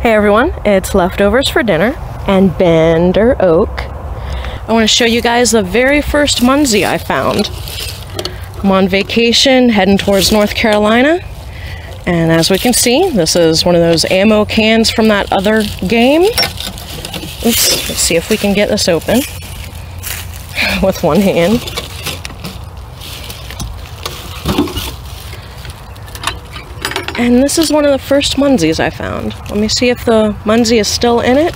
Hey everyone, it's Leftovers for Dinner and Bender Oak. I want to show you guys the very first Munzee I found. I'm on vacation heading towards North Carolina, and as we can see, this is one of those ammo cans from that other game. Oops, let's see if we can get this open with one hand. And this is one of the first Munzees I found. Let me see if the Munzee is still in it.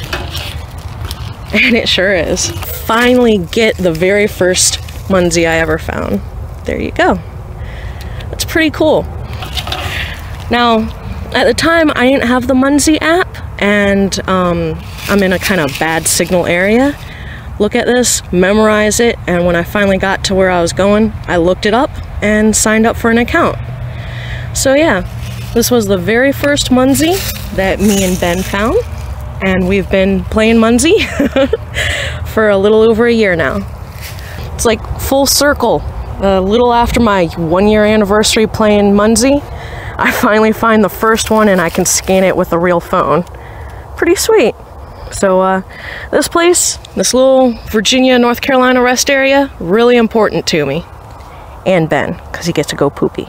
And it sure is. Finally get the very first Munzee I ever found. There you go. That's pretty cool. Now, at the time I didn't have the Munzee app, and I'm in a kind of bad signal area. Look at this, memorize it, and when I finally got to where I was going, I looked it up and signed up for an account. So yeah. This was the very first Munzee that me and Ben found, and we've been playing Munzee for a little over a year now. It's like full circle. A little after my 1 year anniversary playing Munzee, I finally find the first one and I can scan it with a real phone. Pretty sweet. So this place, this little Virginia, North Carolina rest area, really important to me and Ben, because he gets to go poopy.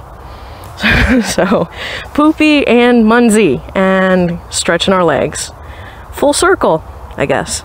So, poopy and Munzee and stretching our legs. Full circle, I guess.